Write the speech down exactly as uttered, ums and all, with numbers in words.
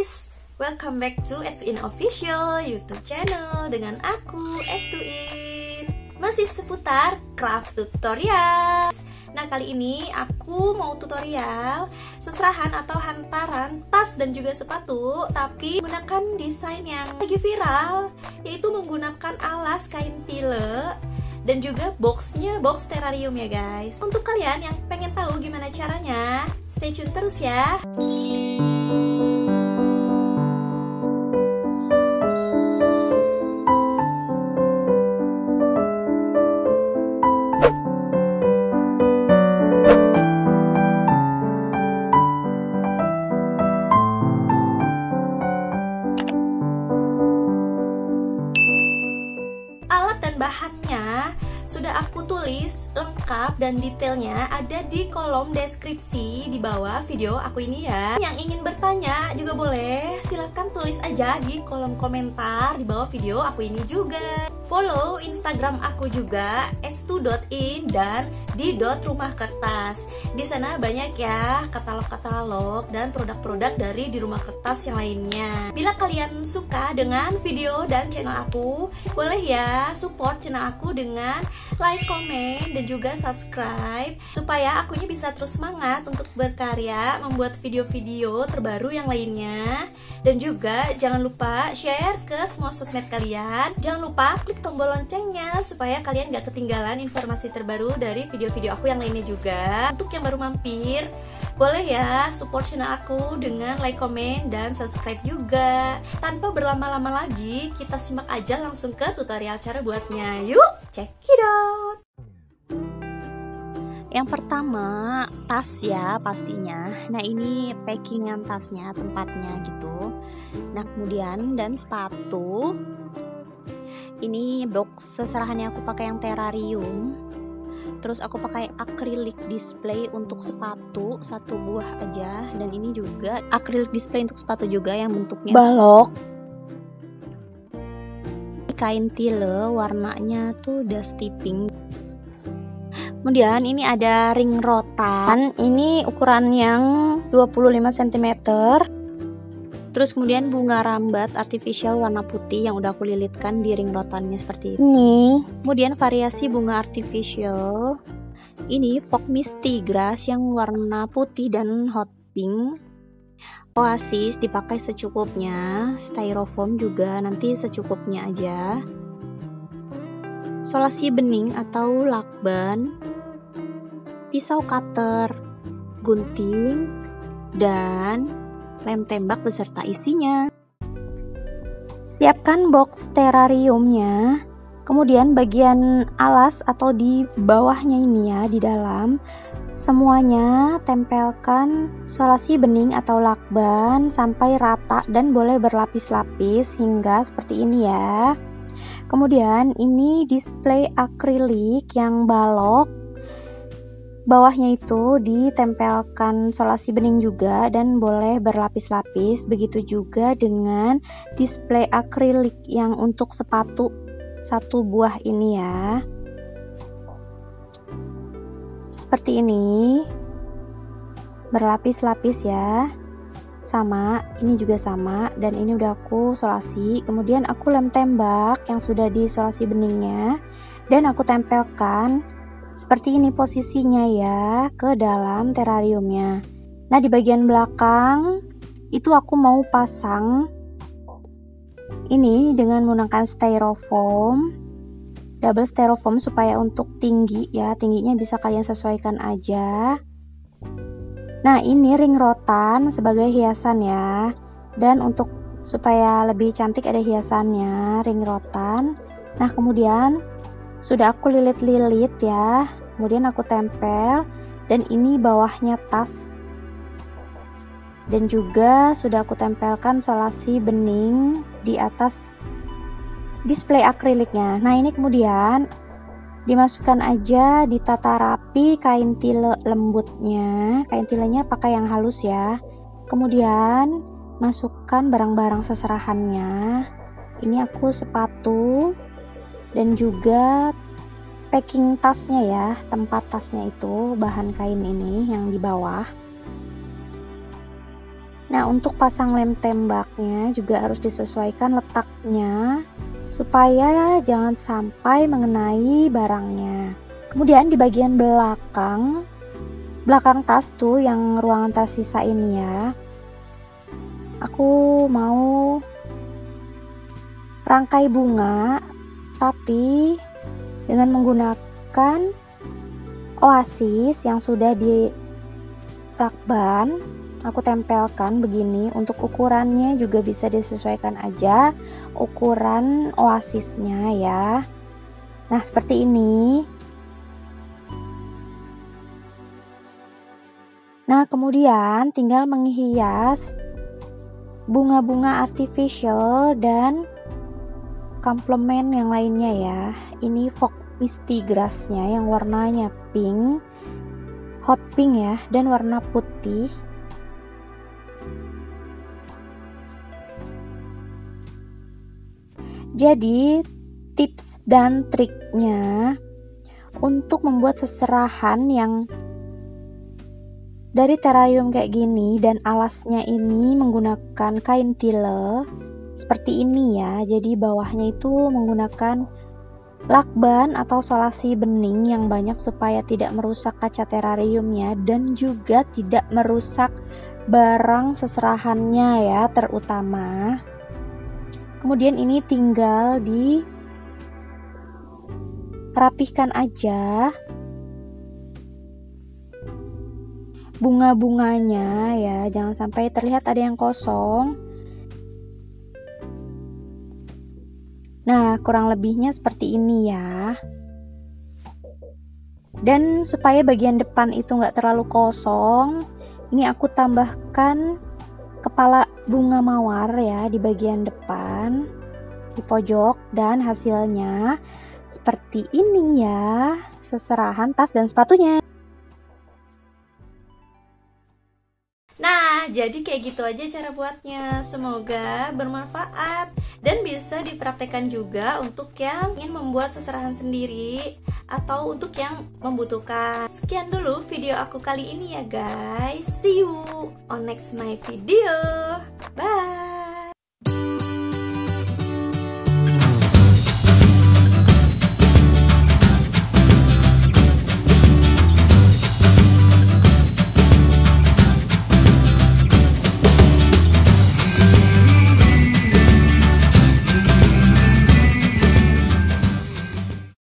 guys, welcome back to Estu In Official YouTube Channel dengan aku Estu In. Masih seputar craft tutorial. Nah kali ini aku mau tutorial seserahan atau hantaran tas dan juga sepatu, tapi menggunakan desain yang lagi viral, yaitu menggunakan alas kain tile dan juga boxnya, box terarium ya guys. Untuk kalian yang pengen tahu gimana caranya, stay tune terus ya. Bahannya sudah aku tulis lengkap dan detailnya ada di kolom deskripsi di bawah video aku ini ya. Yang ingin bertanya juga boleh, silahkan tulis aja di kolom komentar di bawah video aku ini juga. Follow Instagram aku juga estu dot in dan di rumah kertas. Di sana banyak ya katalog-katalog dan produk-produk dari di rumah kertas yang lainnya. Bila kalian suka dengan video dan channel aku, boleh ya support channel aku dengan like, komen, dan juga subscribe supaya akunya bisa terus semangat untuk berkarya, membuat video-video terbaru yang lainnya. Dan juga jangan lupa share ke semua sosmed kalian. Jangan lupa klik tombol loncengnya supaya kalian gak ketinggalan informasi terbaru dari video-video aku yang lainnya juga. Untuk yang baru mampir, boleh ya support channel aku dengan like, komen, dan subscribe juga. Tanpa berlama-lama lagi, kita simak aja langsung ke tutorial cara buatnya. Yuk! Check it out. Yang pertama tas ya pastinya. Nah ini packingan tasnya, tempatnya gitu. Nah kemudian dan sepatu. Ini box seserahannya aku pakai yang terarium. Terus aku pakai acrylic display untuk sepatu satu buah aja. Dan ini juga acrylic display untuk sepatu juga yang bentuknya balok. Kain tile warnanya tuh dusty pink. Kemudian ini ada ring rotan, ini ukuran yang dua puluh lima sentimeter. Terus kemudian bunga rambat artificial warna putih yang udah aku lilitkan di ring rotannya seperti ini. Kemudian variasi bunga artificial ini Fog Misty Grass yang warna putih dan hot pink. Oasis dipakai secukupnya, styrofoam juga nanti secukupnya aja. Solasi bening atau lakban, pisau cutter, gunting, dan lem tembak beserta isinya. Siapkan box terariumnya, kemudian bagian alas atau di bawahnya ini ya, di dalam. Semuanya tempelkan solasi bening atau lakban sampai rata dan boleh berlapis-lapis hingga seperti ini ya. Kemudian ini display akrilik yang balok. Bawahnya itu ditempelkan solasi bening juga dan boleh berlapis-lapis. Begitu juga dengan display akrilik yang untuk sepatu satu buah ini ya. Seperti ini, berlapis-lapis ya. Sama, ini juga sama. Dan ini udah aku solasi. Kemudian aku lem tembak yang sudah disolasi beningnya. Dan aku tempelkan seperti ini posisinya ya, ke dalam terariumnya. Nah di bagian belakang itu aku mau pasang ini dengan menggunakan styrofoam, double styrofoam supaya untuk tinggi ya, tingginya bisa kalian sesuaikan aja. Nah ini ring rotan sebagai hiasan ya, dan untuk supaya lebih cantik ada hiasannya ring rotan. Nah kemudian sudah aku lilit-lilit ya, kemudian aku tempel. Dan ini bawahnya tas, dan juga sudah aku tempelkan solasi bening di atas display akriliknya. Nah ini kemudian dimasukkan aja, ditata rapi kain tile lembutnya. Kain tilenya pakai yang halus ya. Kemudian masukkan barang-barang seserahannya. Ini aku sepatu dan juga packing tasnya ya, tempat tasnya itu bahan kain ini yang di bawah. Nah, untuk pasang lem tembaknya juga harus disesuaikan letaknya supaya jangan sampai mengenai barangnya. Kemudian di bagian belakang belakang tas tuh yang ruangan tersisa ini ya, aku mau rangkai bunga tapi dengan menggunakan Oasis yang sudah di lakban. Aku tempelkan begini. Untuk ukurannya juga bisa disesuaikan aja ukuran Oasisnya ya. Nah, seperti ini. Nah, kemudian tinggal menghias bunga-bunga artificial dan komplement yang lainnya ya. Ini Fog Misty Grass-nya yang warnanya pink, hot pink ya, dan warna putih. Jadi tips dan triknya untuk membuat seserahan yang dari terarium kayak gini dan alasnya ini menggunakan kain tile seperti ini ya. Jadi bawahnya itu menggunakan lakban atau solasi bening yang banyak supaya tidak merusak kaca terariumnya dan juga tidak merusak barang seserahannya ya, terutama. Kemudian ini tinggal di rapihkan aja bunga-bunganya ya, jangan sampai terlihat ada yang kosong. Nah, kurang lebihnya seperti ini ya. Dan supaya bagian depan itu nggak terlalu kosong, ini aku tambahkan kepala bunga mawar ya di bagian depan di pojok, dan hasilnya seperti ini ya, seserahan tas dan sepatunya. Nah, jadi kayak gitu aja cara buatnya. Semoga bermanfaat dan bisa dipraktekkan juga untuk yang ingin membuat seserahan sendiri atau untuk yang membutuhkan. Sekian dulu video aku kali ini ya guys. See you on next my video. Bye!